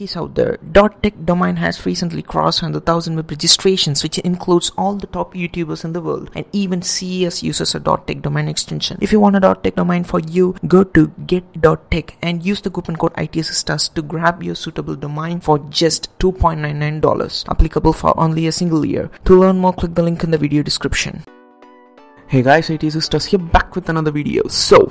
is out there. .tech domain has recently crossed 100,000 web registrations, which includes all the top YouTubers in the world, and even CES uses a .tech domain extension. If you want a .tech domain for you, go to get.tech and use the coupon code itassistors to grab your suitable domain for just $2.99, applicable for only a single year. To learn more, click the link in the video description. Hey guys, itassistors here, back with another video. So,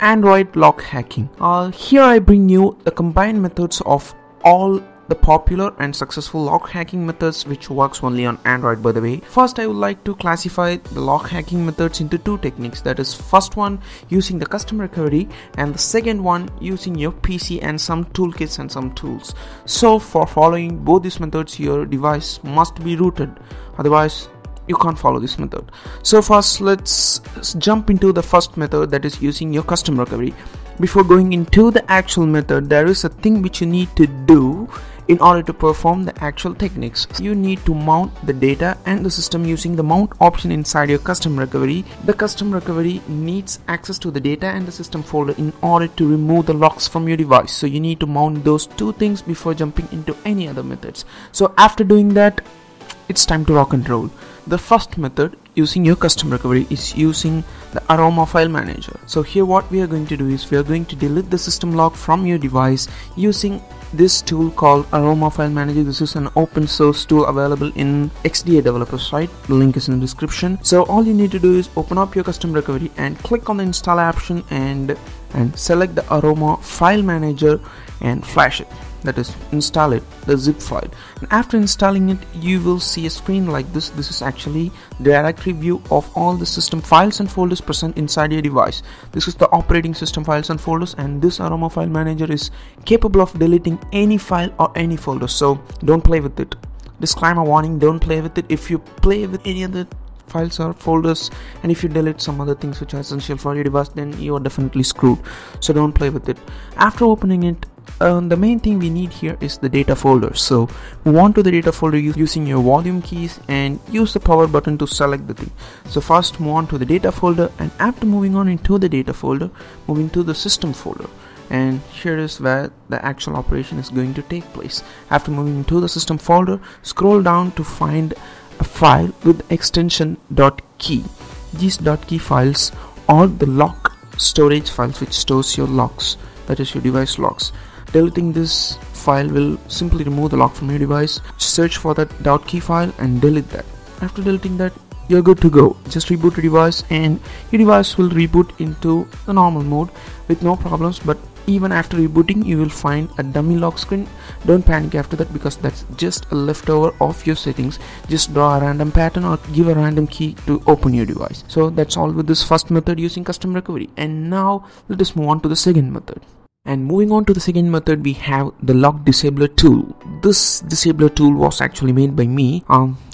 Android Lock Hacking. Here I bring you the combined methods of all the popular and successful lock hacking methods, which works only on Android, by the way. First, I would like to classify the lock hacking methods into two techniques. That is, first one using the custom recovery, and the second one using your PC and some toolkits and some tools. So for following both these methods, your device must be rooted, otherwise you can't follow this method. So first, let's jump into the first method, that is using your custom recovery. Before going into the actual method, there is a thing which you need to do in order to perform the actual techniques. You need to mount the data and the system using the mount option inside your custom recovery. The custom recovery needs access to the data and the system folder in order to remove the locks from your device. So you need to mount those two things before jumping into any other methods. So after doing that, it's time to rock and roll. The first method using your custom recovery is using the Aroma File Manager. So here what we are going to do is we are going to delete the system log from your device using this tool called Aroma File Manager. This is an open source tool available in XDA developers, right? The link is in the description. So all you need to do is open up your custom recovery and click on the install option and select the Aroma File Manager and flash it. That is, install it, the zip file. And after installing it, you will see a screen like this. This is actually the directory view of all the system files and folders present inside your device. This is the operating system files and folders, and this Aroma File Manager is capable of deleting any file or any folder, so don't play with it. Disclaimer warning, don't play with it. If you play with any other files or folders, and if you delete some other things which are essential for your device, then you are definitely screwed, so don't play with it. After opening it, the main thing we need here is the data folder. So move on to the data folder using your volume keys and use the power button to select the thing. So first move on to the data folder, and after moving on into the data folder, move into the system folder, and here is where the actual operation is going to take place. After moving into the system folder, scroll down to find a file with extension .key. These .key files are the lock storage files which stores your locks, that is your device locks. Deleting this file will simply remove the lock from your device. Search for that .key file and delete that. After deleting that, you're good to go. Just reboot your device and your device will reboot into the normal mode with no problems. But even after rebooting, you will find a dummy lock screen. Don't panic after that, because that's just a leftover of your settings. Just draw a random pattern or give a random key to open your device. So that's all with this first method using custom recovery. And now let us move on to the second method. And moving on to the second method, we have the lock disabler tool. This disabler tool was actually made by me.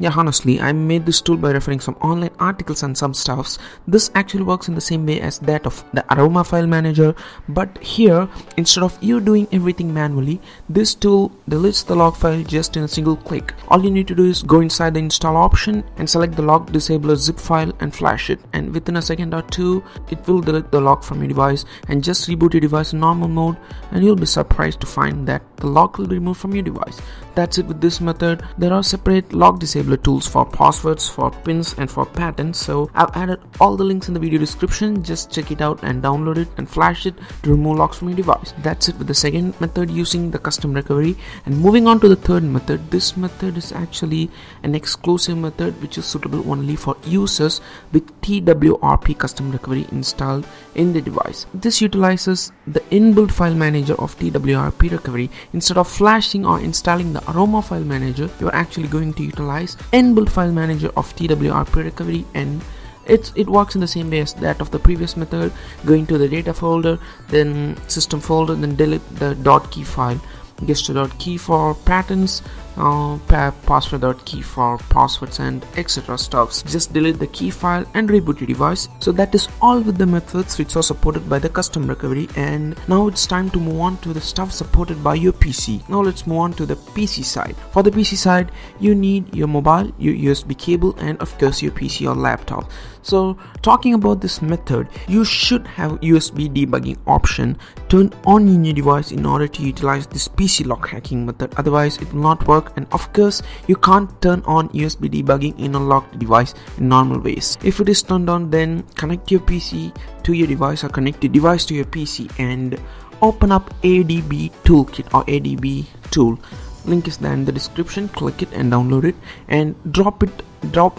Yeah, honestly, I made this tool by referring some online articles and some stuffs. This actually works in the same way as that of the Aroma File Manager, but here instead of you doing everything manually, this tool deletes the log file just in a single click. All you need to do is go inside the install option and select the lock disabler zip file and flash it, and within a second or two it will delete the log from your device. And just reboot your device in normal mode, and you'll be surprised to find that the lock will be removed from your device. That's it with this method. There are separate lock disabler tools for passwords, for pins, and for patterns. So I've added all the links in the video description. Just check it out and download it and flash it to remove locks from your device. That's it with the second method using the custom recovery. And moving on to the third method. This method is actually an exclusive method which is suitable only for users with TWRP custom recovery installed in the device. This utilizes the inbuilt file manager of TWRP recovery. Instead of flashing or installing the Aroma File Manager, you are actually going to utilize inbuilt file manager of TWRP recovery, and it works in the same way as that of the previous method. Going to the data folder, then system folder, then delete the .key file. Gets to .key for patterns, password.key for passwords and etc. stuffs. Just delete the key file and reboot your device. So that is all with the methods which are supported by the custom recovery, and now it's time to move on to the stuff supported by your PC. Now let's move on to the PC side. For the PC side, you need your mobile, your USB cable, and of course your PC or laptop. So talking about this method, you should have USB debugging option turned on in your device in order to utilize this PC lock hacking method, otherwise it will not work. And of course you can't turn on USB debugging in a locked device in normal ways. If it is turned on, then connect your PC to your device or connect your device to your PC and open up ADB toolkit or ADB tool. Link is there in the description. Click it and download it and drop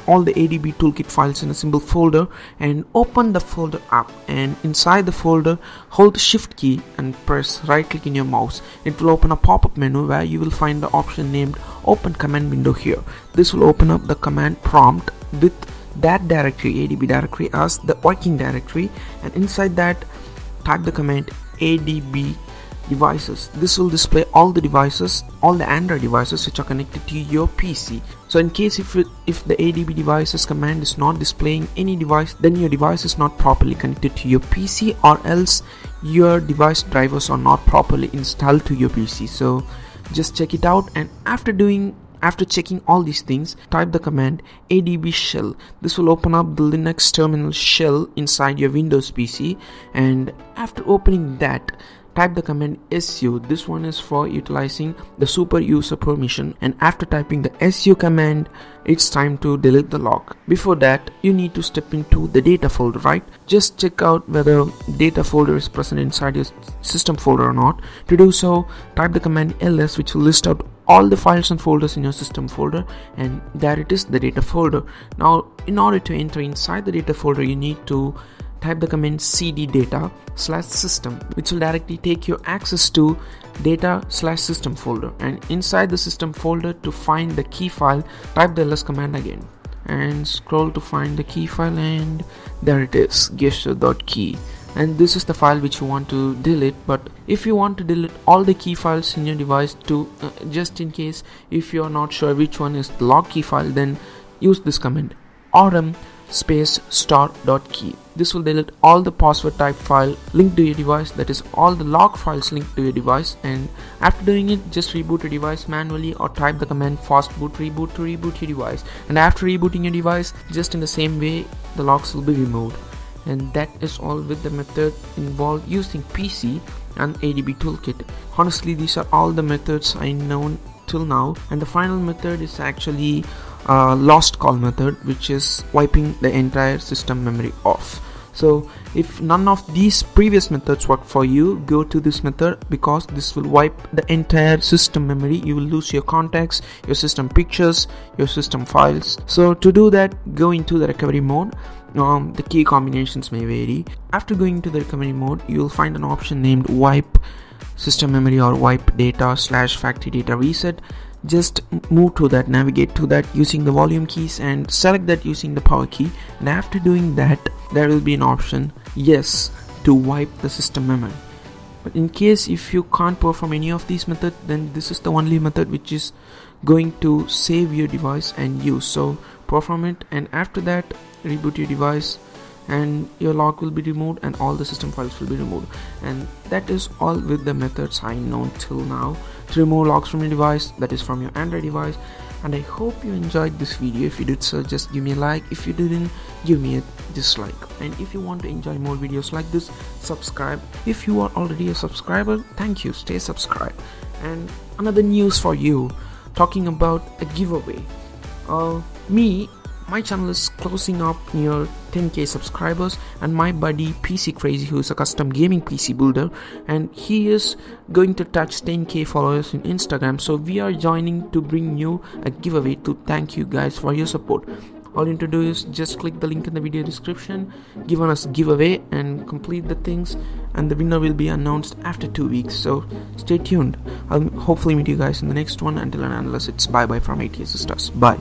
all the ADB toolkit files in a simple folder and open the folder up, and inside the folder hold the shift key and press right click in your mouse. It will open a pop-up menu where you will find the option named open command window. Here this will open up the command prompt with that directory, ADB directory, as the working directory, and inside that type the command ADB devices. This will display all the devices, all the Android devices which are connected to your PC. So in case if the ADB devices command is not displaying any device, then your device is not properly connected to your PC, or else your device drivers are not properly installed to your PC. So just check it out, and after checking all these things, type the command adb shell. This will open up the Linux terminal shell inside your Windows PC, and after opening that, type the command su. This one is for utilizing the super user permission, and after typing the su command, it's time to delete the lock. Before that, you need to step into the data folder, right? Just check out whether data folder is present inside your system folder or not. To do so, type the command ls, which will list out all the files and folders in your system folder, and there it is, the data folder. Now in order to enter inside the data folder, you need to type the command cd data/system, which will directly take your access to data/system folder, and inside the system folder, to find the key file, type the ls command again and scroll to find the key file, and there it is, get.tech. And this is the file which you want to delete. But if you want to delete all the key files in your device, to just in case if you are not sure which one is the lock key file, then use this command rm **star.key. This will delete all the password type file linked to your device, that is all the log files linked to your device, and after doing it, just reboot your device manually or type the command fastboot reboot to reboot your device, and after rebooting your device, just in the same way, the logs will be removed. And that is all with the method involved using PC and ADB toolkit. Honestly, these are all the methods I know till now, and the final method is actually lost call method, which is wiping the entire system memory off. So if none of these previous methods work for you, go to this method, because this will wipe the entire system memory. You will lose your contacts, your system pictures, your system files. So to do that, go into the recovery mode. The key combinations may vary. After going to the recovery mode, you will find an option named wipe system memory or wipe data/factory data reset. Just move to that, navigate to that using the volume keys and select that using the power key, and after doing that, there will be an option yes to wipe the system memory. But in case if you can't perform any of these methods, then this is the only method which is going to save your device and use. So perform it, and after that, reboot your device, and your log will be removed and all the system files will be removed. And that is all with the methods I know till now to remove logs from your device, that is from your Android device. And I hope you enjoyed this video. If you did so, just give me a like. If you didn't, give me a dislike. And if you want to enjoy more videos like this, subscribe. If you are already a subscriber, thank you, stay subscribed. And another news for you, talking about a giveaway. My channel is closing up near 10k subscribers, and my buddy PC Crazy, who is a custom gaming PC builder, and he is going to touch 10k followers in Instagram. So we are joining to bring you a giveaway to thank you guys for your support. All you need to do is just click the link in the video description, give on us giveaway, and complete the things, and the winner will be announced after 2 weeks. So stay tuned. I'll hopefully meet you guys in the next one. Until and unless, it's bye bye from itassistors. Bye.